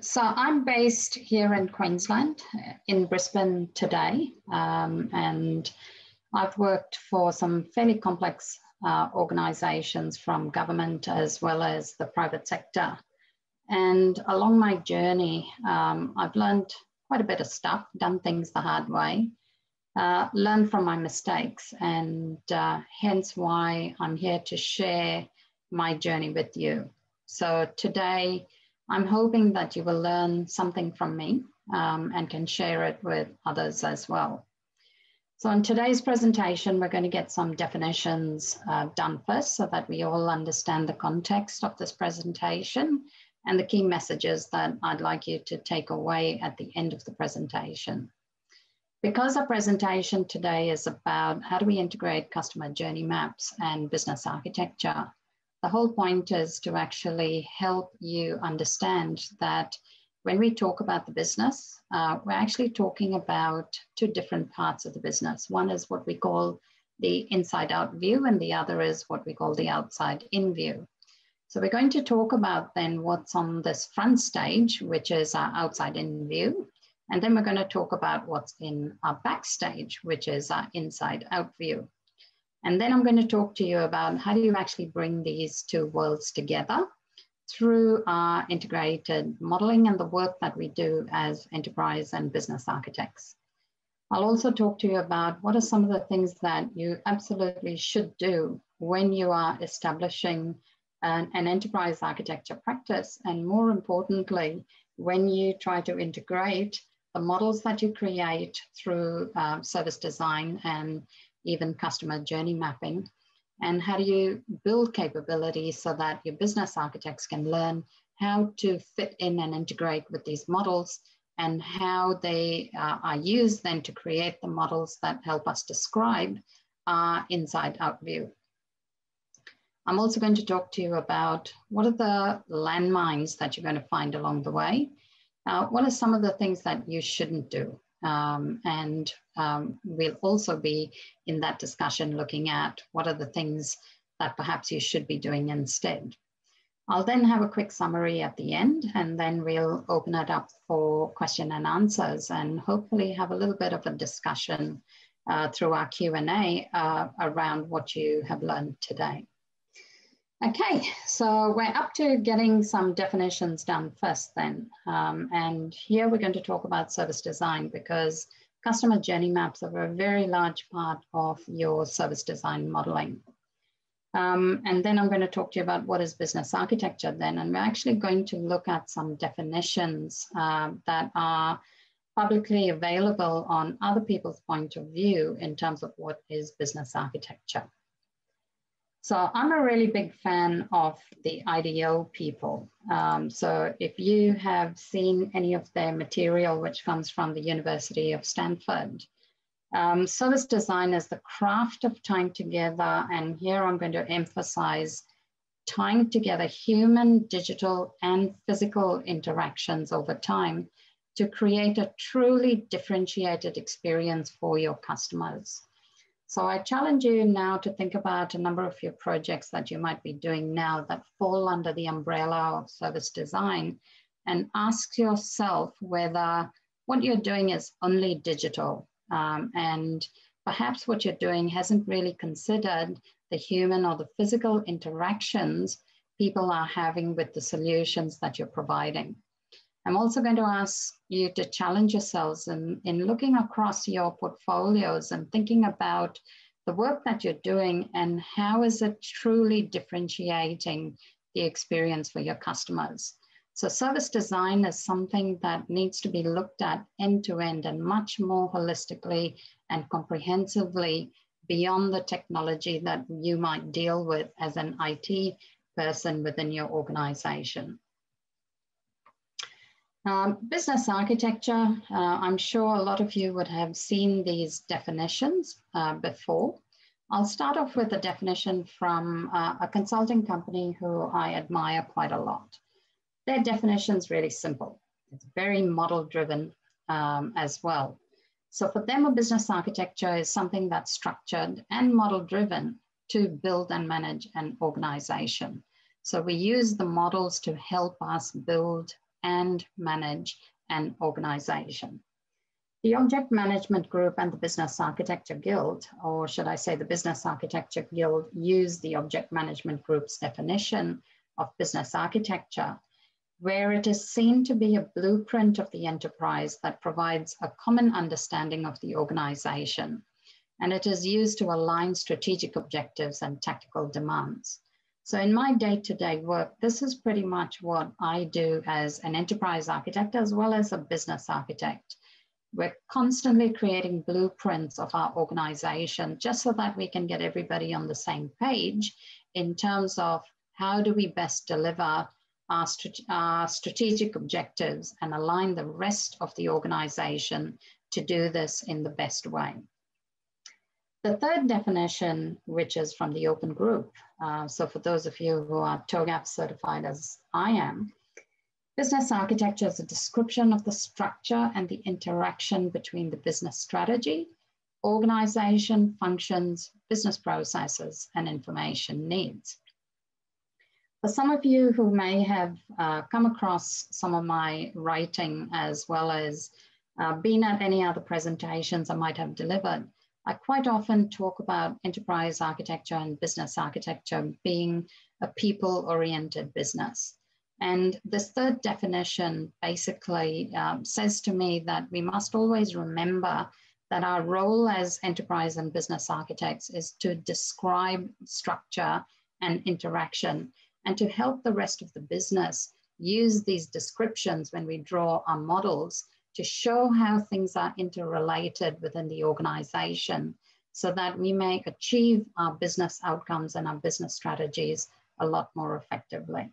So I'm based here in Queensland, in Brisbane today, and I've worked for some fairly complex organisations from government as well as the private sector. And along my journey, I've learned quite a bit of stuff, done things the hard way, learned from my mistakes, and hence why I'm here to share my journey with you. So today, I'm hoping that you will learn something from me and can share it with others as well. So in today's presentation, we're going to get some definitions done first so that we all understand the context of this presentation and the key messages that I'd like you to take away at the end of the presentation. Because our presentation today is about how do we integrate customer journey maps and business architecture, the whole point is to actually help you understand that when we talk about the business, we're actually talking about two different parts of the business. One is what we call the inside-out view, and the other is what we call the outside-in view. So we're going to talk about then what's on this front stage, which is our outside-in view, and then we're going to talk about what's in our backstage, which is our inside-out view. And then I'm going to talk to you about how do you actually bring these two worlds together through our integrated modeling and the work that we do as enterprise and business architects. I'll also talk to you about what are some of the things that you absolutely should do when you are establishing an enterprise architecture practice, and more importantly, when you try to integrate the models that you create through service design and even customer journey mapping, and how do you build capability so that your business architects can learn how to fit in and integrate with these models and how they are used then to create the models that help us describe our inside-out view. I'm also going to talk to you about what are the landmines that you're going to find along the way, what are some of the things that you shouldn't do. We'll also be in that discussion looking at what are the things that perhaps you should be doing instead. I'll then have a quick summary at the end, and then we'll open it up for question and answers and hopefully have a little bit of a discussion through our Q&A around what you have learned today. Okay, so we're up to getting some definitions done first then. And here we're going to talk about service design, because customer journey maps are a very large part of your service design modeling. And then I'm going to talk to you about what is business architecture then. And we're actually going to look at some definitions that are publicly available on other people's point of view in terms of what is business architecture. So I'm a really big fan of the IDEO people. So if you have seen any of their material, which comes from the University of Stanford, service design is the craft of tying together. And here I'm going to emphasize tying together human, digital, and physical interactions over time to create a truly differentiated experience for your customers. So I challenge you now to think about a number of your projects that you might be doing now that fall under the umbrella of service design, and ask yourself whether what you're doing is only digital, and perhaps what you're doing hasn't really considered the human or the physical interactions people are having with the solutions that you're providing. I'm also going to ask you to challenge yourselves in looking across your portfolios and thinking about the work that you're doing and how is it truly differentiating the experience for your customers. So service design is something that needs to be looked at end to end and much more holistically and comprehensively beyond the technology that you might deal with as an IT person within your organization. Business architecture, I'm sure a lot of you would have seen these definitions before. I'll start off with a definition from a consulting company who I admire quite a lot. Their definition's really simple. It's very model-driven as well. So for them, a business architecture is something that's structured and model-driven to build and manage an organization. So we use the models to help us build and manage an organization. The Object Management Group and the Business Architecture Guild, or should I say the Business Architecture Guild, use the Object Management Group's definition of business architecture, where it is seen to be a blueprint of the enterprise that provides a common understanding of the organization, and it is used to align strategic objectives and tactical demands. So in my day-to-day work, this is pretty much what I do as an enterprise architect as well as a business architect. We're constantly creating blueprints of our organization just so that we can get everybody on the same page in terms of how do we best deliver our strategic objectives and align the rest of the organization to do this in the best way. The third definition, which is from the Open Group, so for those of you who are TOGAF certified as I am, business architecture is a description of the structure and the interaction between the business strategy, organization, functions, business processes, and information needs. For some of you who may have come across some of my writing as well as been at any other presentations I might have delivered, I quite often talk about enterprise architecture and business architecture being a people-oriented business. And this third definition basically says to me that we must always remember that our role as enterprise and business architects is to describe structure and interaction, and to help the rest of the business use these descriptions when we draw our models to show how things are interrelated within the organization so that we may achieve our business outcomes and our business strategies a lot more effectively.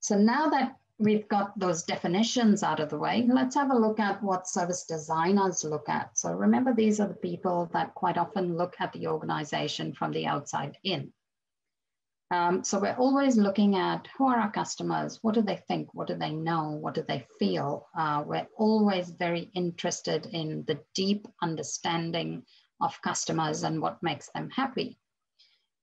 So now that we've got those definitions out of the way, let's have a look at what service designers look at. So remember, these are the people that quite often look at the organization from the outside in. So we're always looking at who are our customers, what do they think, what do they know, what do they feel. We're always very interested in the deep understanding of customers and what makes them happy.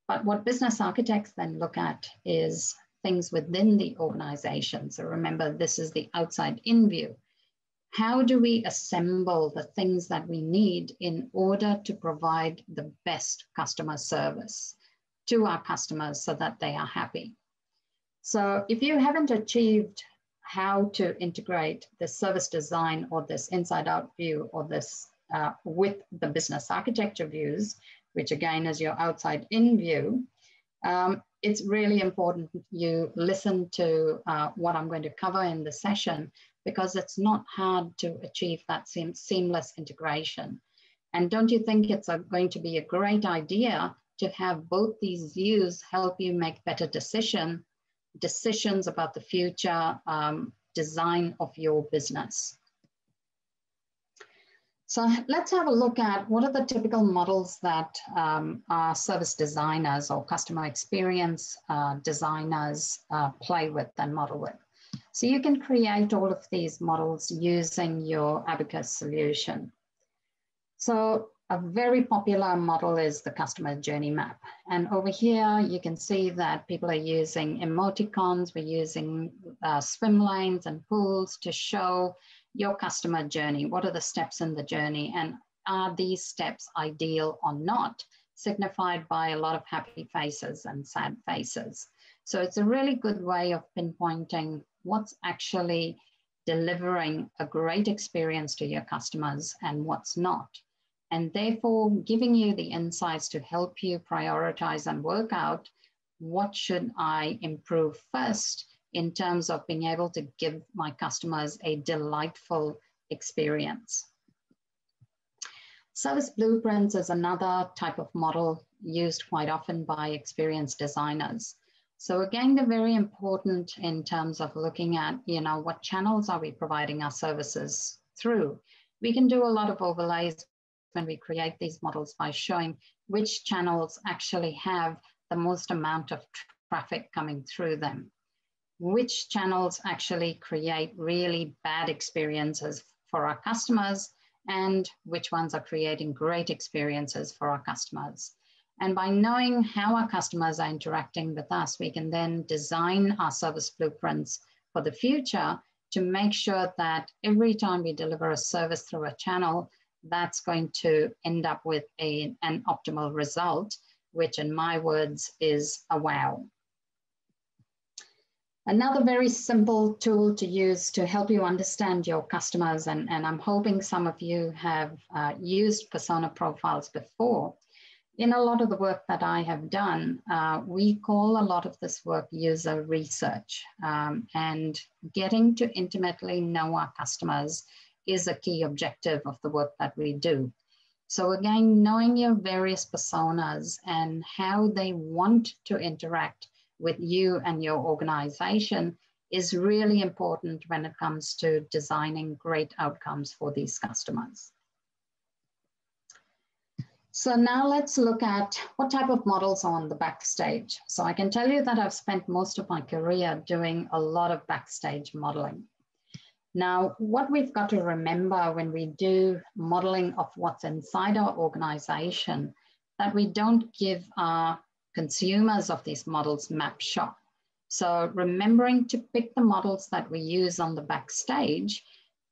But what business architects then look at is things within the organization. So remember, this is the outside-in view. How do we assemble the things that we need in order to provide the best customer service to our customers so that they are happy? So if you haven't achieved how to integrate the service design or this inside out view or this with the business architecture views, which again is your outside in view, it's really important you listen to what I'm going to cover in the session, because it's not hard to achieve that seamless integration. And don't you think it's going to be a great idea to have both these views help you make better decisions about the future design of your business? So let's have a look at what are the typical models that our service designers or customer experience designers play with and model with. So you can create all of these models using your ABACUS solution. So a very popular model is the customer journey map. And over here, you can see that people are using emoticons, we're using swim lanes and pools to show your customer journey. What are the steps in the journey? And are these steps ideal or not? Signified by a lot of happy faces and sad faces. So it's a really good way of pinpointing what's actually delivering a great experience to your customers and what's not, and therefore giving you the insights to help you prioritize and work out what should I improve first in terms of being able to give my customers a delightful experience. Service blueprints is another type of model used quite often by experienced designers. So again, they're very important in terms of looking at, you know, what channels are we providing our services through? We can do a lot of overlays when we create these models by showing which channels actually have the most amount of traffic coming through them, which channels actually create really bad experiences for our customers, and which ones are creating great experiences for our customers. And by knowing how our customers are interacting with us, we can then design our service blueprints for the future to make sure that every time we deliver a service through a channel, that's going to end up with an optimal result, which in my words is a wow. Another very simple tool to use to help you understand your customers, and I'm hoping some of you have used persona profiles before. In a lot of the work that I have done, we call a lot of this work user research, and getting to intimately know our customers is a key objective of the work that we do. So again, knowing your various personas and how they want to interact with you and your organization is really important when it comes to designing great outcomes for these customers. So now let's look at what type of models are on the backstage. So I can tell you that I've spent most of my career doing a lot of backstage modeling. Now, what we've got to remember when we do modeling of what's inside our organization, that we don't give our consumers of these models map shop. So remembering to pick the models that we use on the backstage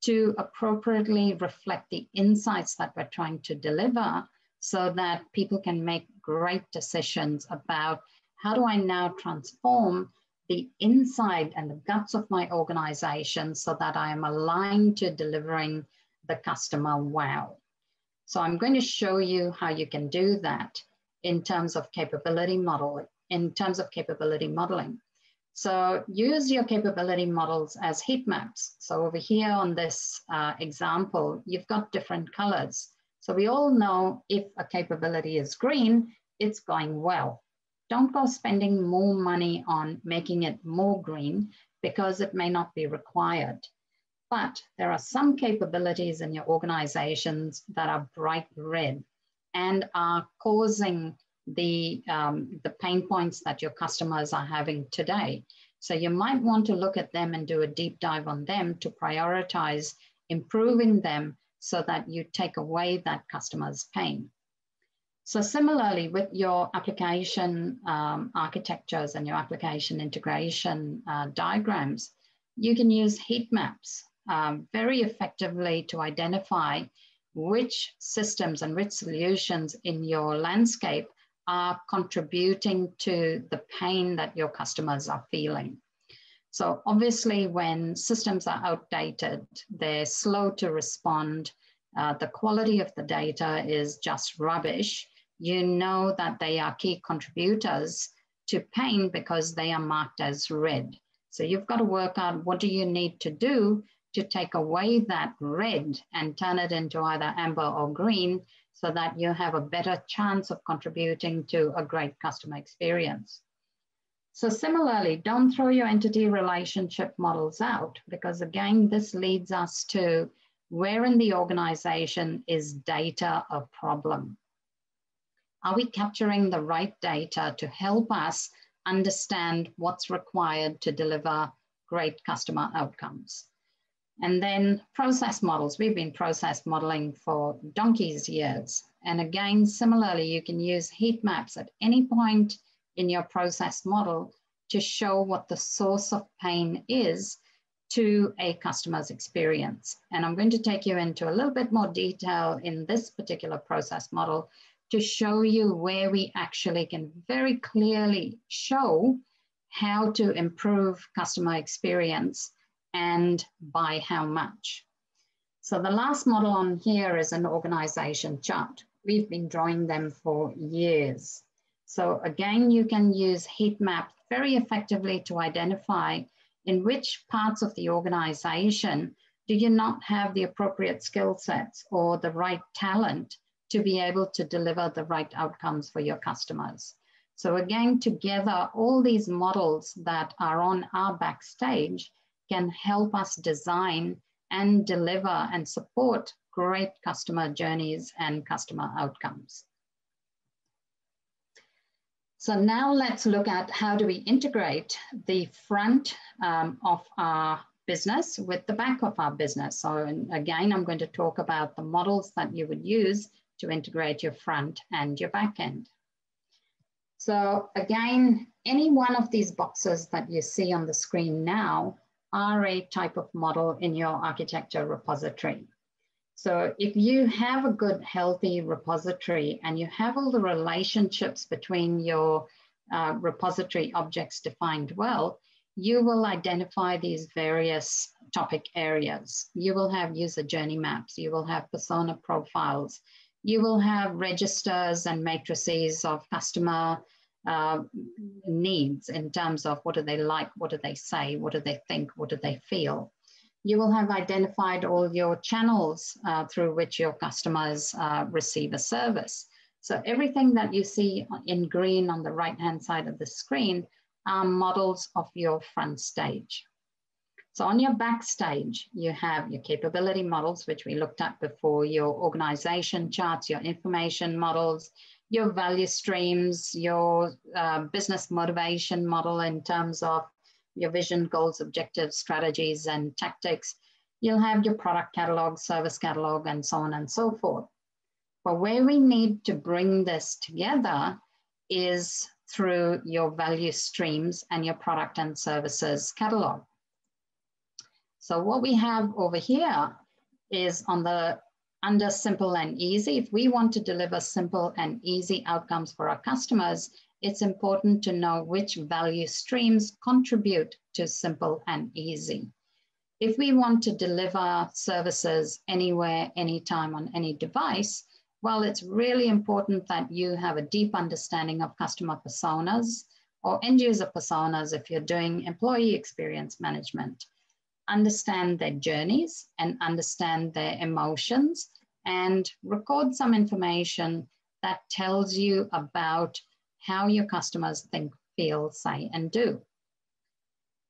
to appropriately reflect the insights that we're trying to deliver so that people can make great decisions about how do I now transform the inside and the guts of my organization so that I am aligned to delivering the customer wow. So I'm going to show you how you can do that in terms of capability modeling, So use your capability models as heat maps. So over here on this example, you've got different colors. So we all know if a capability is green, it's going well. Don't go spending more money on making it more green because it may not be required. But there are some capabilities in your organizations that are bright red and are causing the pain points that your customers are having today. So you might want to look at them and do a deep dive on them to prioritize improving them so that you take away that customer's pain. So similarly, with your application architectures and your application integration diagrams, you can use heat maps very effectively to identify which systems and which solutions in your landscape are contributing to the pain that your customers are feeling. So obviously when systems are outdated, they're slow to respond. The quality of the data is just rubbish. You know that they are key contributors to pain because they are marked as red. So you've got to work out what do you need to do to take away that red and turn it into either amber or green so that you have a better chance of contributing to a great customer experience. So similarly, don't throw your entity relationship models out because again, this leads us to where in the organization is data a problem? Are we capturing the right data to help us understand what's required to deliver great customer outcomes? And then process models. We've been process modeling for donkey's years. And again, similarly, you can use heat maps at any point in your process model to show what the source of pain is to a customer's experience. And I'm going to take you into a little bit more detail in this particular process model to show you where we actually can very clearly show how to improve customer experience and by how much. So the last model on here is an organization chart. We've been drawing them for years. So again, you can use heat maps very effectively to identify in which parts of the organization do you not have the appropriate skill sets or the right talent to be able to deliver the right outcomes for your customers. So again, together, all these models that are on our backstage can help us design and deliver and support great customer journeys and customer outcomes. So now let's look at how do we integrate the front of our business with the back of our business. So again, I'm going to talk about the models that you would use to integrate your front and your back end. So again, any one of these boxes that you see on the screen now RA type of model in your architecture repository. So if you have a good, healthy repository and you have all the relationships between your repository objects defined well, you will identify these various topic areas. You will have user journey maps. You will have persona profiles. You will have registers and matrices of customer needs in terms of what do they like, what do they say, what do they think, what do they feel. You will have identified all your channels through which your customers receive a service. So everything that you see in green on the right-hand side of the screen are models of your front stage. So on your back stage, you have your capability models, which we looked at before, your organization charts, your information models, your value streams, your business motivation model in terms of your vision, goals, objectives, strategies, and tactics. You'll have your product catalog, service catalog, and so on and so forth. But where we need to bring this together is through your value streams and your product and services catalog. So what we have over here is under simple and easy. If we want to deliver simple and easy outcomes for our customers, it's important to know which value streams contribute to simple and easy. If we want to deliver services anywhere, anytime, on any device, well, it's really important that you have a deep understanding of customer personas or end user personas if you're doing employee experience management. Understand their journeys and understand their emotions and record some information that tells you about how your customers think, feel, say, and do.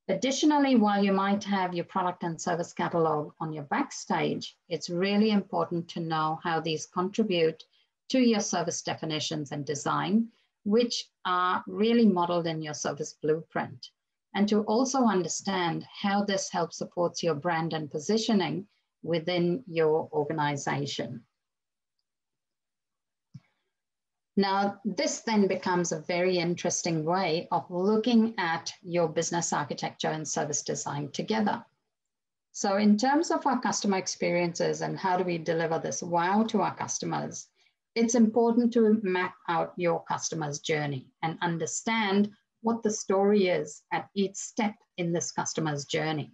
Additionally, while you might have your product and service catalog on your backstage, it's really important to know how these contribute to your service definitions and design, which are really modeled in your service blueprint. And to also understand how this helps support your brand and positioning within your organization. Now, this then becomes a very interesting way of looking at your business architecture and service design together. So in terms of our customer experiences and how do we deliver this wow to our customers, it's important to map out your customer's journey and understand what the story is at each step in this customer's journey.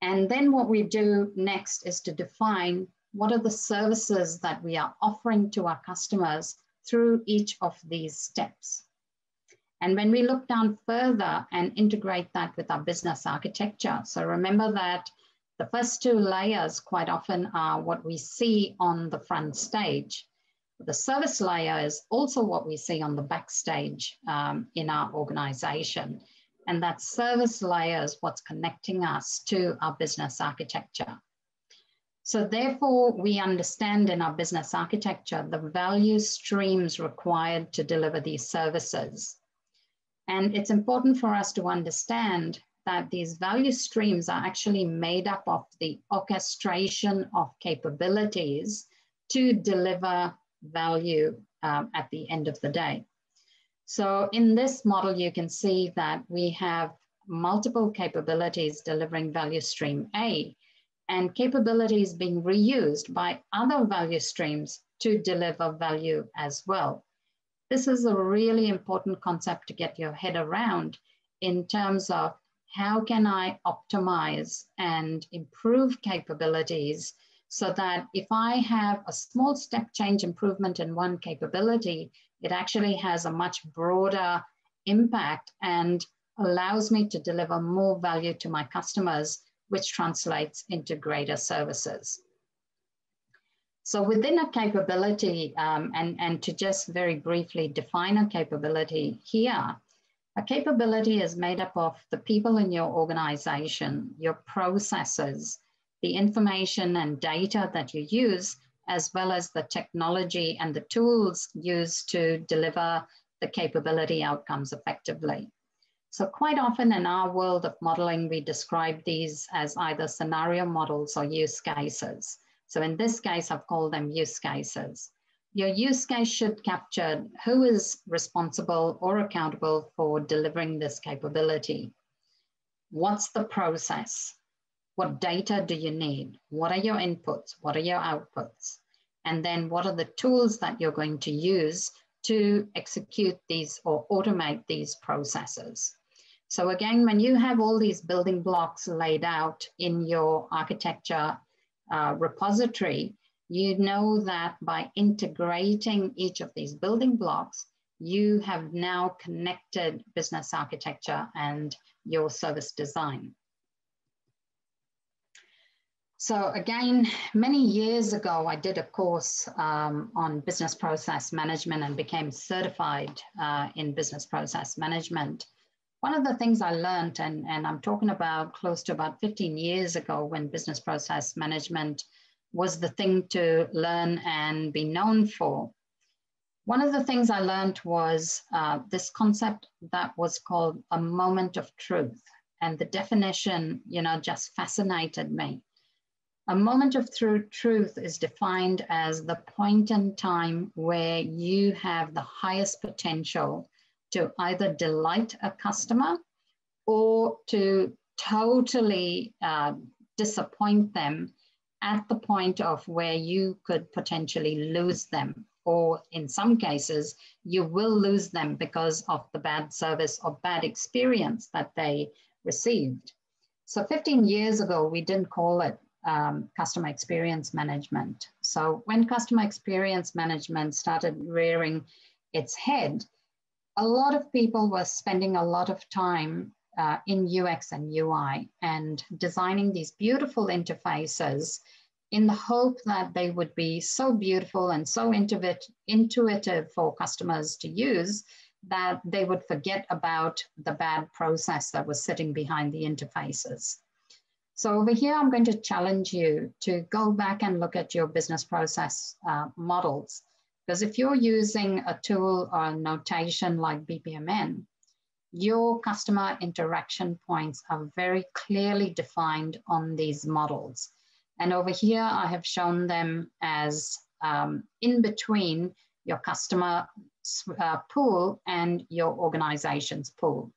And then what we do next is to define what are the services that we are offering to our customers through each of these steps. And when we look down further and integrate that with our business architecture, so remember that the first two layers quite often are what we see on the front stage. The service layer is also what we see on the backstage in our organization. And that service layer is what's connecting us to our business architecture. So therefore, we understand in our business architecture the value streams required to deliver these services. And it's important for us to understand that these value streams are actually made up of the orchestration of capabilities to deliver value at the end of the day. So in this model, you can see that we have multiple capabilities delivering value stream A, and capabilities being reused by other value streams to deliver value as well. This is a really important concept to get your head around in terms of how can I optimize and improve capabilities so that if I have a small step change improvement in one capability, it actually has a much broader impact and allows me to deliver more value to my customers, which translates into greater services. So within a capability, and to just very briefly define a capability here, a capability is made up of the people in your organization, your processes, the information and data that you use, as well as the technology and the tools used to deliver the capability outcomes effectively. So quite often in our world of modeling, we describe these as either scenario models or use cases. So in this case, I've called them use cases. Your use case should capture who is responsible or accountable for delivering this capability. What's the process? What data do you need? What are your inputs? What are your outputs? And then what are the tools that you're going to use to execute these or automate these processes? So again, when you have all these building blocks laid out in your architecture repository, you know that by integrating each of these building blocks, you have now connected business architecture and your service design. So again, many years ago, I did a course on business process management and became certified in business process management. One of the things I learned, and I'm talking about close to about 15 years ago when business process management was the thing to learn and be known for. One of the things I learned was this concept that was called a moment of truth. And the definition, you know, just fascinated me. A moment of truth is defined as the point in time where you have the highest potential to either delight a customer or to totally disappoint them at the point of where you could potentially lose them, or in some cases, you will lose them because of the bad service or bad experience that they received. So 15 years ago, we didn't call it customer experience management. So when customer experience management started rearing its head, a lot of people were spending a lot of time in UX and UI and designing these beautiful interfaces in the hope that they would be so beautiful and so intuitive for customers to use that they would forget about the bad process that was sitting behind the interfaces. So over here, I'm going to challenge you to go back and look at your business process models, because if you're using a tool or a notation like BPMN, your customer interaction points are very clearly defined on these models. And over here, I have shown them as in between your customer pool and your organization's pool.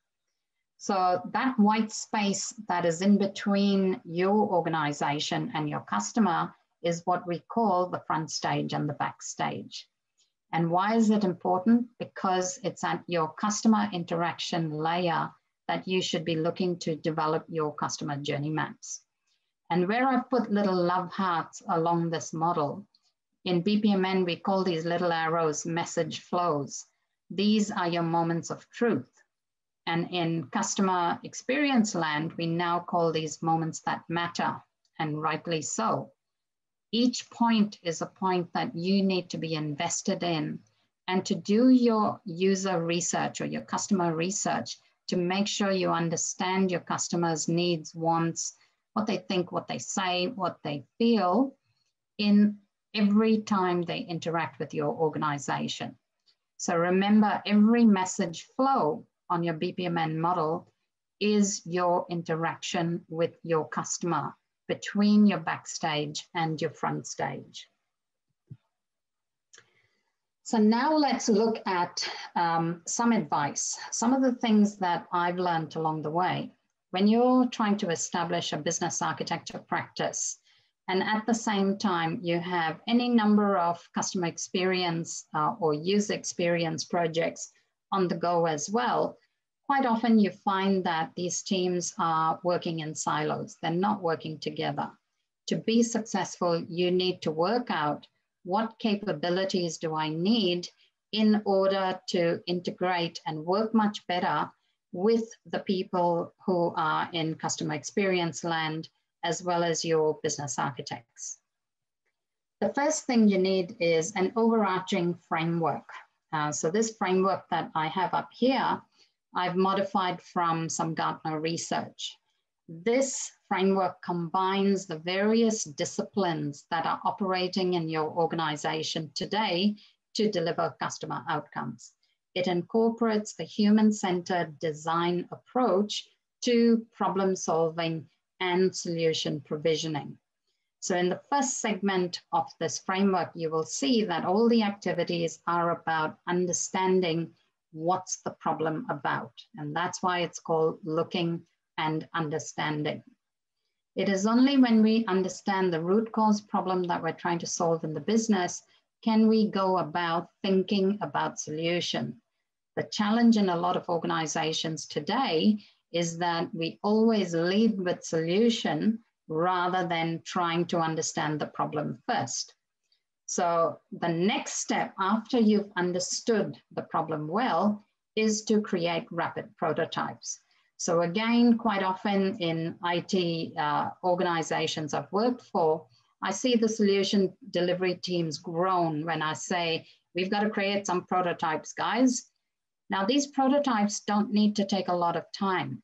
So that white space that is in between your organization and your customer is what we call the front stage and the back stage. And why is it important? Because it's at your customer interaction layer that you should be looking to develop your customer journey maps. And where I've put little love hearts along this model, in BPMN, we call these little arrows message flows. These are your moments of truth. And in customer experience land, we now call these moments that matter, and rightly so. Each point is a point that you need to be invested in and to do your user research or your customer research to make sure you understand your customers' needs, wants, what they think, what they say, what they feel in every time they interact with your organization. So remember, every message flow on your BPMN model is your interaction with your customer, between your backstage and your front stage. So now let's look at some advice, some of the things that I've learned along the way. When you're trying to establish a business architecture practice, and at the same time, you have any number of customer experience or user experience projects on the go as well, quite often you find that these teams are working in silos. They're not working together. To be successful, you need to work out what capabilities do I need in order to integrate and work much better with the people who are in customer experience land, as well as your business architects. The first thing you need is an overarching framework. So this framework that I have up here, I've modified from some Gartner research. This framework combines the various disciplines that are operating in your organization today to deliver customer outcomes. It incorporates the human-centered design approach to problem solving and solution provisioning. So in the first segment of this framework, you will see that all the activities are about understanding what's the problem about. And that's why it's called looking and understanding. It is only when we understand the root cause problem that we're trying to solve in the business can we go about thinking about solution. The challenge in a lot of organizations today is that we always lead with solution rather than trying to understand the problem first. So the next step after you've understood the problem well is to create rapid prototypes. So again, quite often in IT organizations I've worked for, I see the solution delivery teams groan when I say, we've got to create some prototypes, guys. Now, these prototypes don't need to take a lot of time.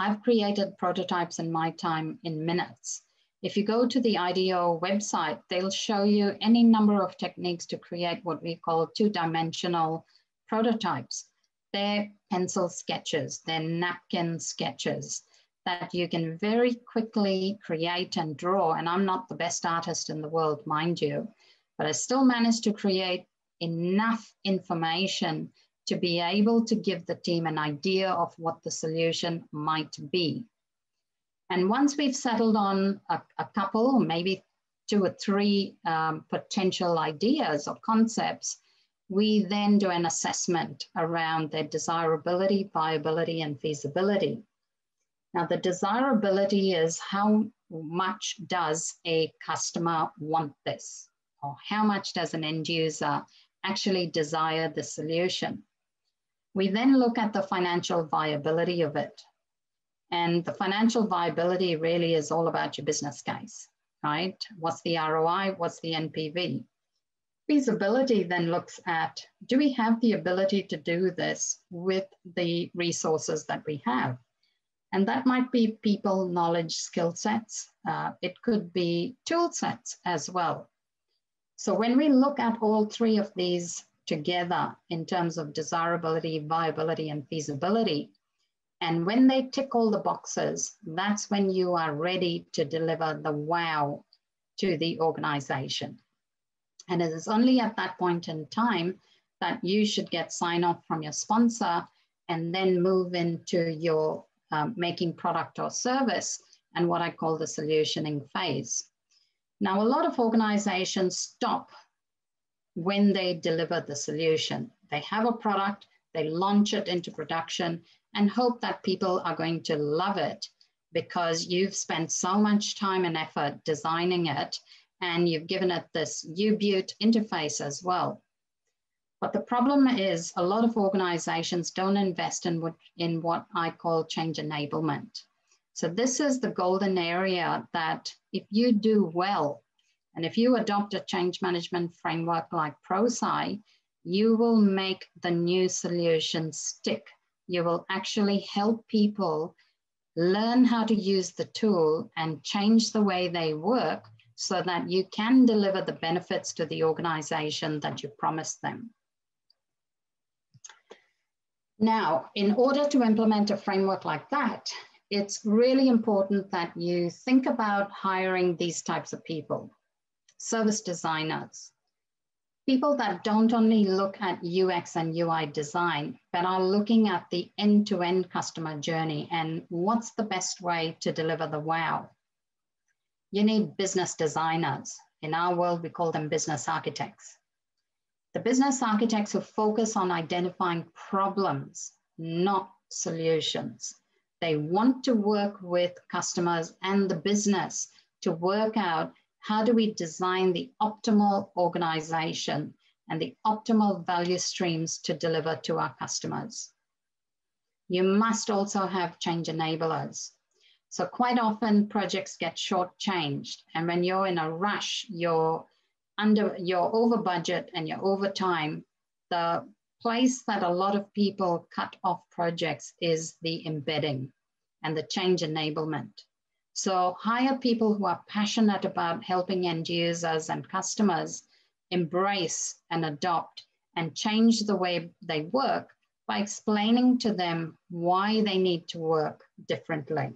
I've created prototypes in my time in minutes. If you go to the IDEO website, they'll show you any number of techniques to create what we call two-dimensional prototypes. They're pencil sketches, they're napkin sketches that you can very quickly create and draw. And I'm not the best artist in the world, mind you, but I still managed to create enough information to be able to give the team an idea of what the solution might be. And once we've settled on a couple, maybe two or three potential ideas or concepts, we then do an assessment around their desirability, viability, and feasibility. Now, the desirability is how much does a customer want this, or how much does an end user actually desire the solution? We then look at the financial viability of it. And the financial viability really is all about your business case, right? What's the ROI? What's the NPV? Feasibility then looks at, do we have the ability to do this with the resources that we have? And that might be people, knowledge, skill sets. It could be tool sets as well. So when we look at all three of these together in terms of desirability, viability, and feasibility. And when they tick all the boxes, that's when you are ready to deliver the wow to the organization. And it is only at that point in time that you should get sign-off from your sponsor and then move into your making product or service and what I call the solutioning phase. Now, a lot of organizations stop when they deliver the solution. They have a product, they launch it into production and hope that people are going to love it because you've spent so much time and effort designing it and you've given it this U-Beaut interface as well. But the problem is a lot of organizations don't invest in what I call change enablement. So this is the golden area that if you do well, and if you adopt a change management framework like ProSci, you will make the new solution stick. You will actually help people learn how to use the tool and change the way they work so that you can deliver the benefits to the organization that you promised them. Now, in order to implement a framework like that, it's really important that you think about hiring these types of people. Service designers, people that don't only look at UX and UI design, but are looking at the end-to-end customer journey and what's the best way to deliver the wow. You need business designers. In our world, we call them business architects. The business architects who focus on identifying problems, not solutions. They want to work with customers and the business to work out how do we design the optimal organization and the optimal value streams to deliver to our customers. You must also have change enablers. So quite often projects get shortchanged, and when you're in a rush, you're over budget and you're over time. The place that a lot of people cut off projects is the embedding and the change enablement. So hire people who are passionate about helping end users and customers embrace and adopt and change the way they work by explaining to them why they need to work differently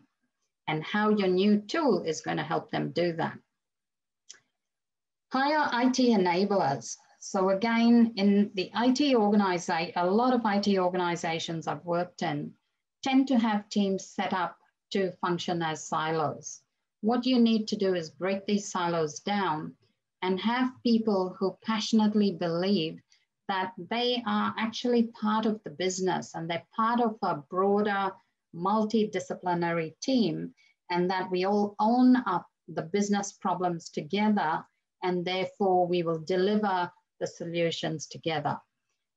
and how your new tool is going to help them do that. Hire IT enablers. So again, in the IT organization, a lot of IT organizations I've worked in, tend to have teams set up to function as silos. What you need to do is break these silos down and have people who passionately believe that they are actually part of the business and they're part of a broader multidisciplinary team, and that we all own up the business problems together, and therefore we will deliver the solutions together.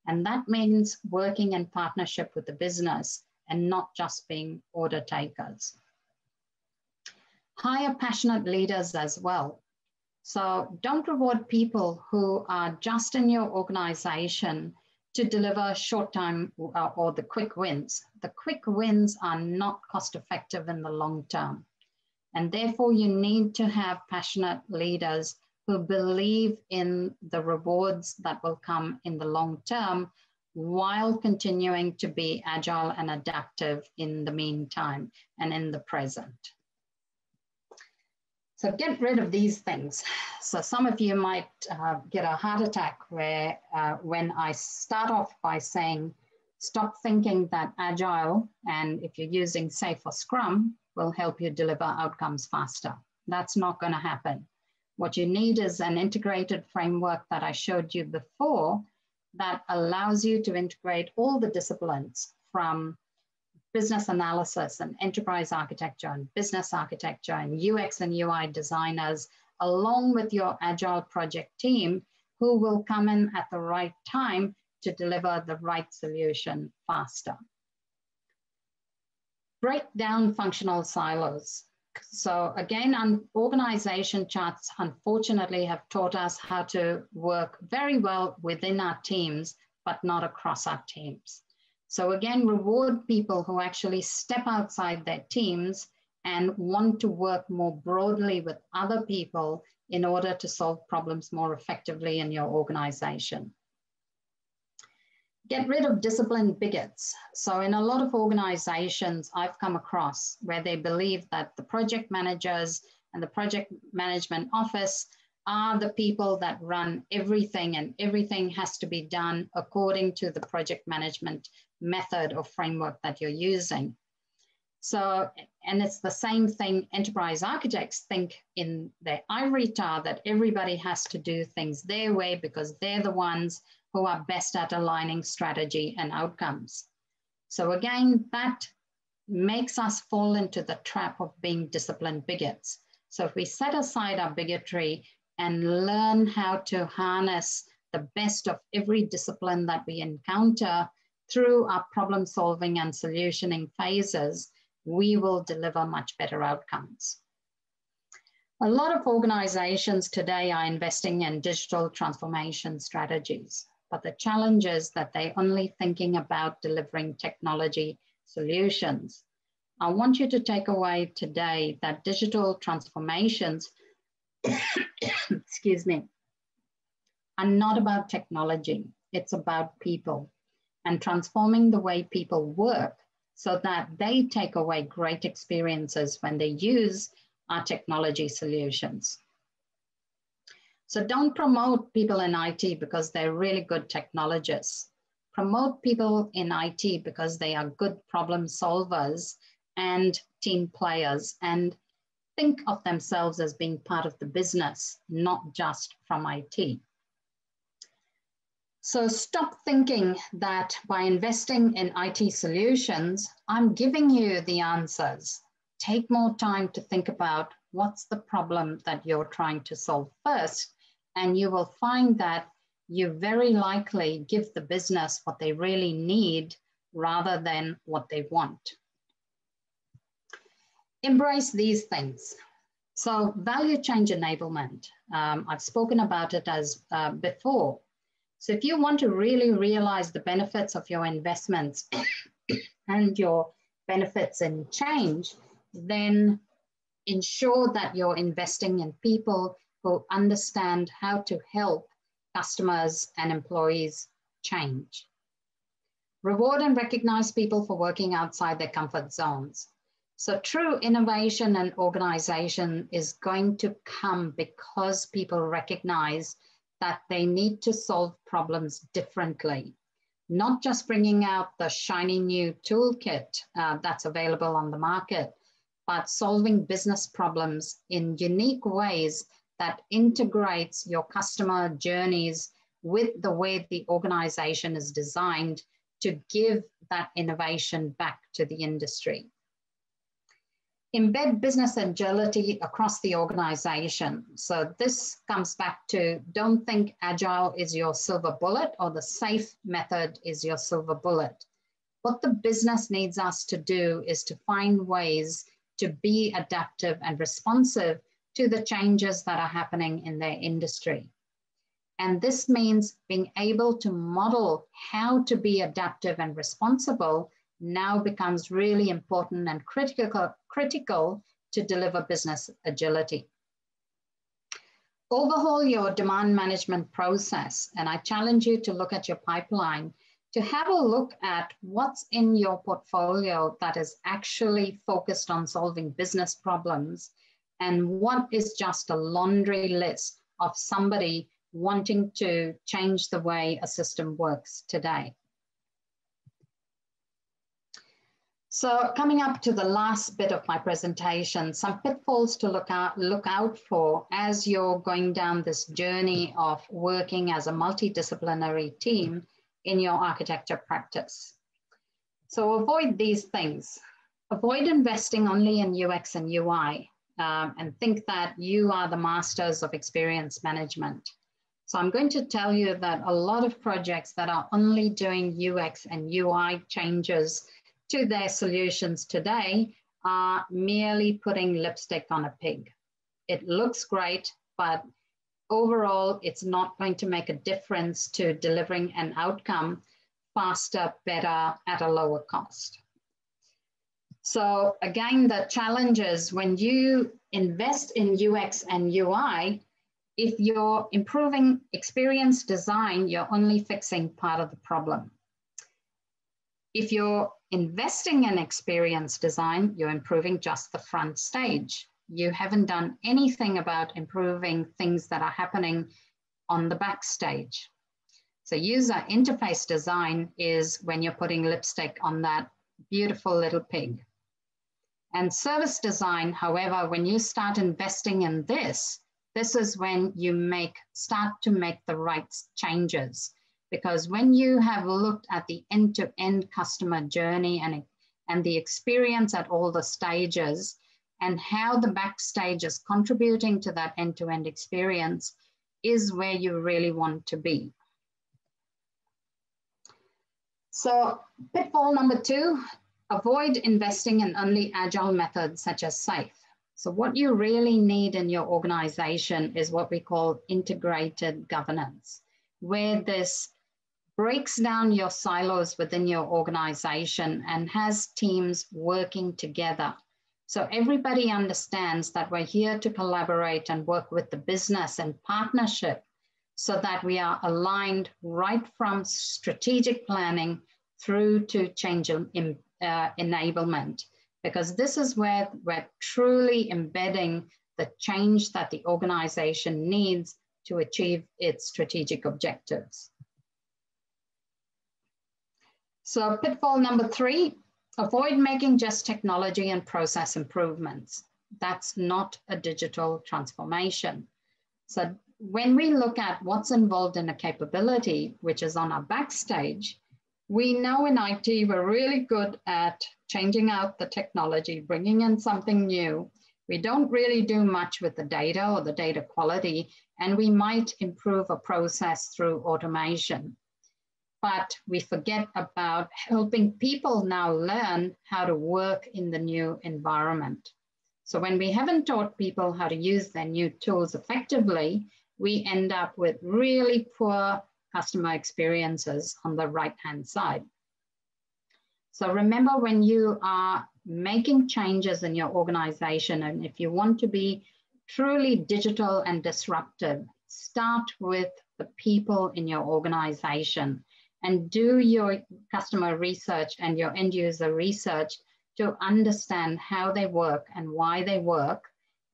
And that means working in partnership with the business and not just being order takers. Hire passionate leaders as well. So don't reward people who are just in your organization to deliver short time or the quick wins. The quick wins are not cost effective in the long term. And therefore you need to have passionate leaders who believe in the rewards that will come in the long term while continuing to be agile and adaptive in the meantime and in the present. So get rid of these things. So some of you might get a heart attack where when I start off by saying, stop thinking that agile, and if you're using SAFe or Scrum, will help you deliver outcomes faster. That's not going to happen. What you need is an integrated framework that I showed you before that allows you to integrate all the disciplines from business analysis and enterprise architecture and business architecture and UX and UI designers, along with your agile project team, who will come in at the right time to deliver the right solution faster. Break down functional silos. So again, organization charts, unfortunately, have taught us how to work very well within our teams, but not across our teams. So again, reward people who actually step outside their teams and want to work more broadly with other people in order to solve problems more effectively in your organization. Get rid of discipline bigots. So in a lot of organizations I've come across where they believe that the project managers and the project management office are the people that run everything, and everything has to be done according to the project management method or framework that you're using. So, and it's the same thing, enterprise architects think in their ivory tower that everybody has to do things their way because they're the ones who are best at aligning strategy and outcomes. So again, that makes us fall into the trap of being disciplined bigots. So if we set aside our bigotry and learn how to harness the best of every discipline that we encounter through our problem solving and solutioning phases, we will deliver much better outcomes. A lot of organizations today are investing in digital transformation strategies, but the challenge is that they're only thinking about delivering technology solutions. I want you to take away today that digital transformations excuse me, are not about technology. It's about people and transforming the way people work so that they take away great experiences when they use our technology solutions. So don't promote people in IT because they're really good technologists. Promote people in IT because they are good problem solvers and team players, and think of themselves as being part of the business, not just from IT. So stop thinking that by investing in IT solutions, I'm giving you the answers. Take more time to think about what's the problem that you're trying to solve first, and you will find that you very likely give the business what they really need rather than what they want. Embrace these things. So value change enablement. I've spoken about it as before. So if you want to really realize the benefits of your investments and your benefits in change, then ensure that you're investing in people who understand how to help customers and employees change. Reward and recognize people for working outside their comfort zones. So true innovation and organization is going to come because people recognize that they need to solve problems differently. not just bringing out the shiny new toolkit that's available on the market, but solving business problems in unique ways that integrates your customer journeys with the way the organization is designed to give that innovation back to the industry. Embed business agility across the organization. So this comes back to, don't think agile is your silver bullet or the SAFe method is your silver bullet. What the business needs us to do is to find ways to be adaptive and responsive to the changes that are happening in their industry. And this means being able to model how to be adaptive and responsible now becomes really important and critical to deliver business agility. Overhaul your demand management process, and I challenge you to look at your pipeline, to have a look at what's in your portfolio that is actually focused on solving business problems, and what is just a laundry list of somebody wanting to change the way a system works today. So coming up to the last bit of my presentation, some pitfalls to look out for as you're going down this journey of working as a multidisciplinary team in your architecture practice. So avoid these things. Avoid investing only in UX and UI and think that you are the masters of experience management. So I'm going to tell you that a lot of projects that are only doing UX and UI changes to their solutions today are merely putting lipstick on a pig. It looks great, but overall, it's not going to make a difference to delivering an outcome faster, better, at a lower cost. So again, the challenge is when you invest in UX and UI, if you're improving experience design, you're only fixing part of the problem. If you're investing in experience design, you're improving just the front stage. You haven't done anything about improving things that are happening on the backstage. So user interface design is when you're putting lipstick on that beautiful little pig. And service design, however, when you start investing in this, this is when you start to make the right changes. Because when you have looked at the end-to-end customer journey and the experience at all the stages and how the backstage is contributing to that end-to-end experience is where you really want to be. So pitfall number 2, avoid investing in only agile methods such as SAFe. So what you really need in your organization is what we call integrated governance, where this breaks down your silos within your organization and has teams working together. So everybody understands that we're here to collaborate and work with the business in partnership so that we are aligned right from strategic planning through to change enablement, because this is where we're truly embedding the change that the organization needs to achieve its strategic objectives. So pitfall number 3, avoid making just technology and process improvements. That's not a digital transformation. So when we look at what's involved in a capability, which is on our backstage, we know in IT, we're really good at changing out the technology, bringing in something new. We don't really do much with the data or the data quality, and we might improve a process through automation. But we forget about helping people now learn how to work in the new environment. So when we haven't taught people how to use their new tools effectively, we end up with really poor customer experiences on the right-hand side. So remember, when you are making changes in your organization, and if you want to be truly digital and disruptive, start with the people in your organization and do your customer research and your end user research to understand how they work and why they work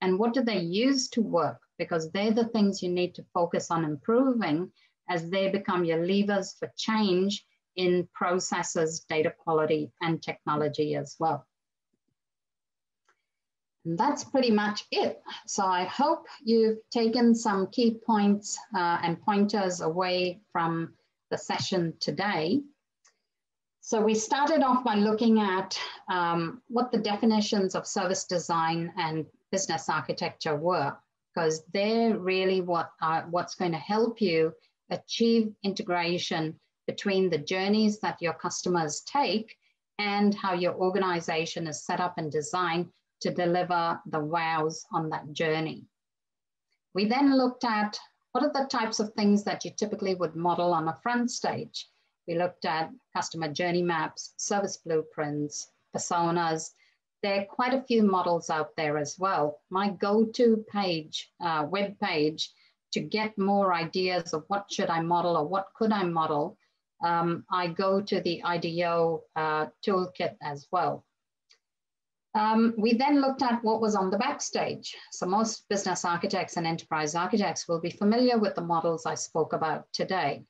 and what do they use to work, because they're the things you need to focus on improving as they become your levers for change in processes, data quality, and technology as well. And that's pretty much it. So I hope you've taken some key points and pointers away from the session today. So we started off by looking at what the definitions of service design and business architecture were, because they're really what's going to help you achieve integration between the journeys that your customers take and how your organization is set up and designed to deliver the wows on that journey. We then looked at what are the types of things that you typically would model on a front stage. We looked at customer journey maps, service blueprints, personas. There are quite a few models out there as well. My go-to page, web page, to get more ideas of what should I model or what could I model, I go to the IDEO toolkit as well. We then looked at what was on the backstage. So most business architects and enterprise architects will be familiar with the models I spoke about today.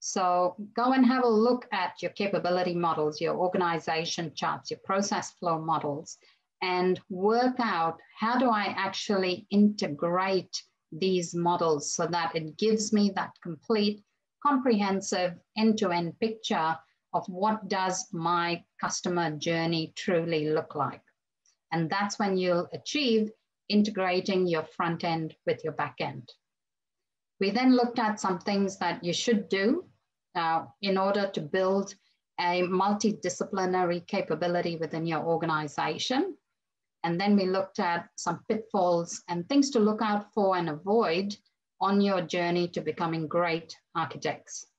So go and have a look at your capability models, your organization charts, your process flow models, and work out how do I actually integrate these models so that it gives me that complete, comprehensive, end-to-end picture of what does my customer journey truly look like. And that's when you'll achieve integrating your front end with your back end. We then looked at some things that you should do in order to build a multidisciplinary capability within your organization. And then we looked at some pitfalls and things to look out for and avoid on your journey to becoming great architects.